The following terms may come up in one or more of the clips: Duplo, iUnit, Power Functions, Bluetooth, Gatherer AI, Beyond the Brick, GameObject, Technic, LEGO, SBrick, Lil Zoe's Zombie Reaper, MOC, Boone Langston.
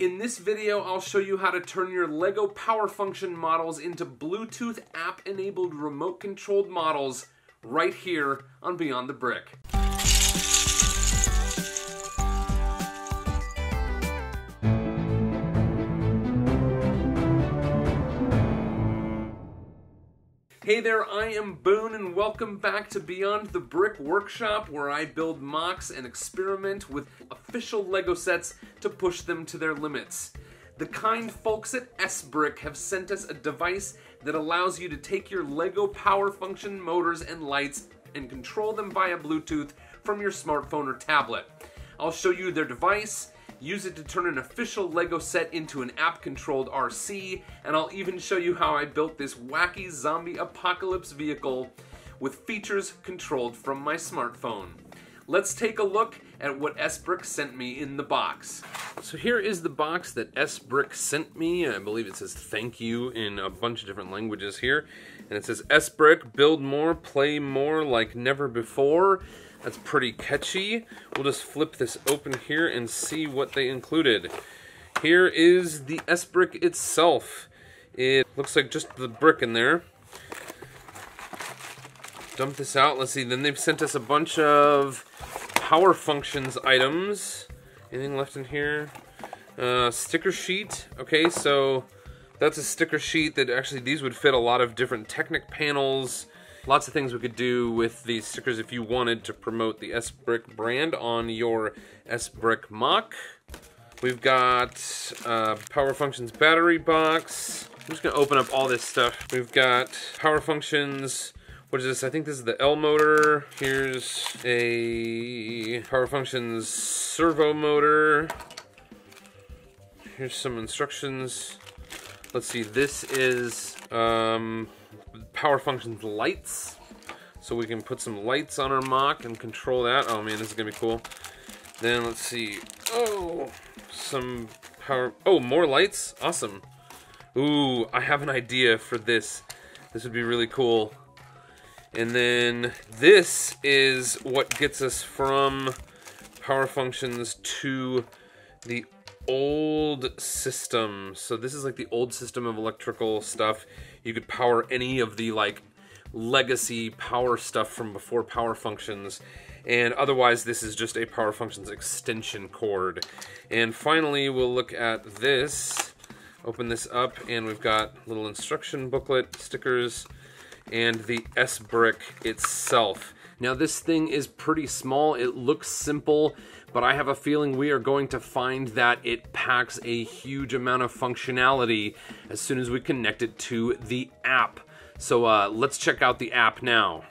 In this video, I'll show you how to turn your LEGO Power Function models into Bluetooth app-enabled remote-controlled models right here on Beyond the Brick. Hey there, I am Boone, and welcome back to Beyond the Brick Workshop, where I build mocks and experiment with official LEGO sets to push them to their limits. The kind folks at SBrick have sent us a device that allows you to take your LEGO Power Function motors and lights and control them via Bluetooth from your smartphone or tablet. I'll show you their device, use it to turn an official LEGO set into an app-controlled RC, and I'll even show you how I built this wacky zombie apocalypse vehicle with features controlled from my smartphone. Let's take a look at what SBrick sent me in the box. So here is the box that SBrick sent me. I believe it says thank you in a bunch of different languages here. And it says, SBrick, build more, play more like never before. That's pretty catchy. We'll just flip this open here and see what they included. Here is the SBrick itself. It looks like just the brick in there. Dump this out. Let's see. Then they've sent us a bunch of Power Functions items. Anything left in here? Sticker sheet. Okay, so that's a sticker sheet that actually these would fit a lot of different Technic panels. Lots of things we could do with these stickers if you wanted to promote the SBrick brand on your SBrick MOC. We've got Power Functions battery box. I'm just gonna open up all this stuff. We've got Power Functions, what is this? I think this is the L motor. Here's a Power Functions servo motor. Here's some instructions. Let's see, this is Power Functions lights, so we can put some lights on our MOC and control that. Oh man, this is gonna be cool. Then let's see, oh, some power, oh, more lights, awesome. Ooh, I have an idea for this. This would be really cool. And then this is what gets us from Power Functions to the old system. So this is like the old system of electrical stuff. You could power any of the like legacy power stuff from before Power Functions, and otherwise this is just a Power Functions extension cord. And finally we'll look at this, open this up, and we've got little instruction booklet, stickers, and the SBrick itself. Now this thing is pretty small, it looks simple, but I have a feeling we are going to find that it packs a huge amount of functionality as soon as we connect it to the app. So let's check out the app now.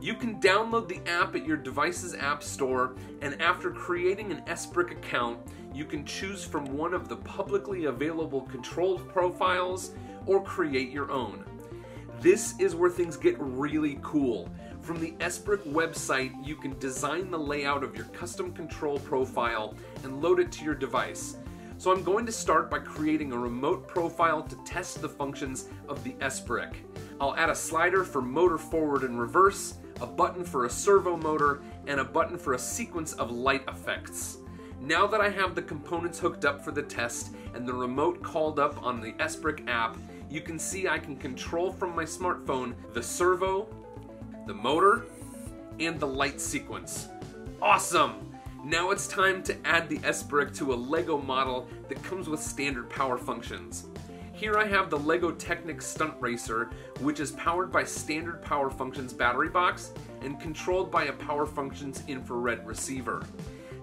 You can download the app at your device's app store, and after creating an SBrick account, you can choose from one of the publicly available controlled profiles or create your own. This is where things get really cool. From the SBrick website, you can design the layout of your custom control profile and load it to your device. So I'm going to start by creating a remote profile to test the functions of the SBrick. I'll add a slider for motor forward and reverse, a button for a servo motor, and a button for a sequence of light effects. Now that I have the components hooked up for the test and the remote called up on the SBrick app, you can see I can control from my smartphone the servo, the motor, and the light sequence. Awesome! Now it's time to add the SBrick to a LEGO model that comes with standard Power Functions. Here I have the LEGO Technic Stunt Racer, which is powered by standard Power Functions battery box and controlled by a Power Functions infrared receiver.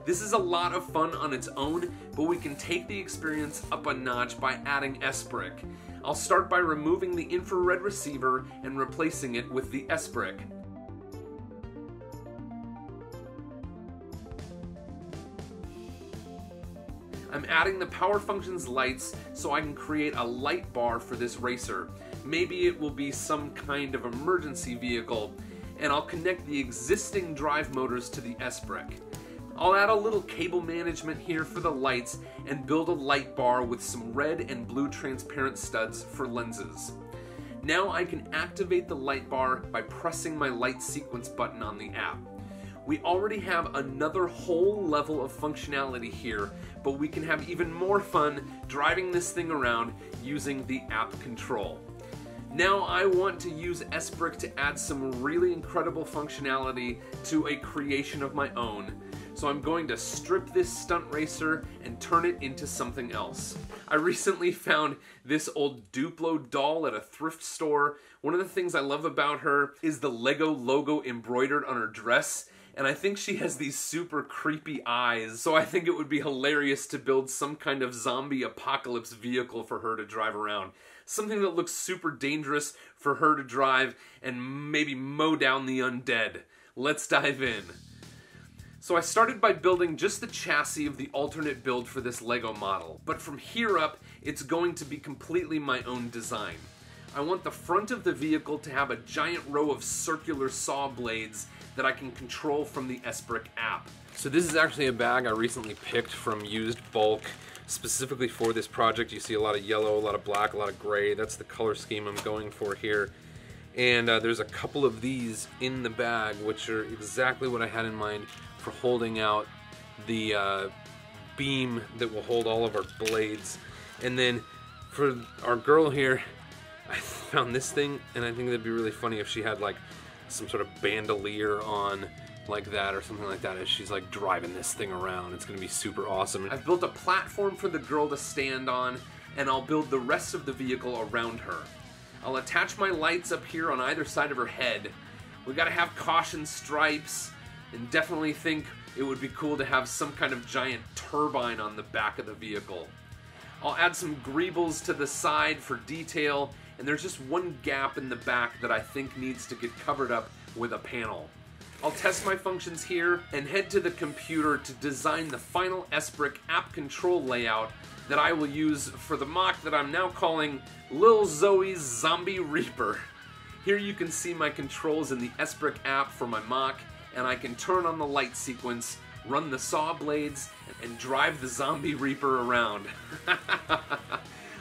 This is a lot of fun on its own, but we can take the experience up a notch by adding SBrick. I'll start by removing the infrared receiver and replacing it with the SBrick. I'm adding the Power Functions lights so I can create a light bar for this racer. Maybe it will be some kind of emergency vehicle, and I'll connect the existing drive motors to the SBrick. I'll add a little cable management here for the lights and build a light bar with some red and blue transparent studs for lenses. Now I can activate the light bar by pressing my light sequence button on the app. We already have another whole level of functionality here, but we can have even more fun driving this thing around using the app control. Now I want to use SBrick to add some really incredible functionality to a creation of my own. So I'm going to strip this stunt racer and turn it into something else. I recently found this old Duplo doll at a thrift store. One of the things I love about her is the LEGO logo embroidered on her dress, and I think she has these super creepy eyes, so I think it would be hilarious to build some kind of zombie apocalypse vehicle for her to drive around. Something that looks super dangerous for her to drive and maybe mow down the undead. Let's dive in. So I started by building just the chassis of the alternate build for this LEGO model, but from here up, it's going to be completely my own design. I want the front of the vehicle to have a giant row of circular saw blades that I can control from the SBrick app. So this is actually a bag I recently picked from used bulk, specifically for this project. You see a lot of yellow, a lot of black, a lot of gray. That's the color scheme I'm going for here. And there's a couple of these in the bag, which are exactly what I had in mind for holding out the beam that will hold all of our blades. And then for our girl here, I found this thing, and I think that'd be really funny if she had like some sort of bandolier on like that or something like that as she's like driving this thing around. It's gonna be super awesome. I've built a platform for the girl to stand on, and I'll build the rest of the vehicle around her. I'll attach my lights up here on either side of her head. We gotta have caution stripes, and definitely think it would be cool to have some kind of giant turbine on the back of the vehicle. I'll add some greebles to the side for detail, and there's just one gap in the back that I think needs to get covered up with a panel. I'll test my functions here and head to the computer to design the final SBrick app control layout that I will use for the mock that I'm now calling Lil Zoe's Zombie Reaper. Here you can see my controls in the SBrick app for my mock, and I can turn on the light sequence, run the saw blades, and drive the zombie reaper around.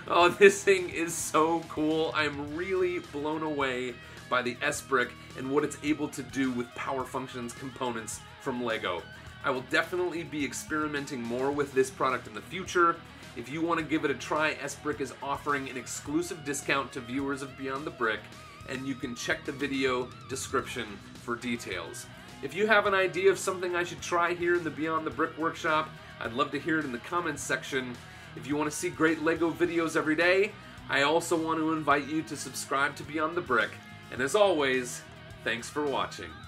Oh, this thing is so cool. I'm really blown away by the SBrick and what it's able to do with Power Functions components from LEGO. I will definitely be experimenting more with this product in the future. If you want to give it a try, SBrick is offering an exclusive discount to viewers of Beyond the Brick, and you can check the video description for details. If you have an idea of something I should try here in the Beyond the Brick workshop, I'd love to hear it in the comments section. If you want to see great LEGO videos every day, I also want to invite you to subscribe to Beyond the Brick. And as always, thanks for watching.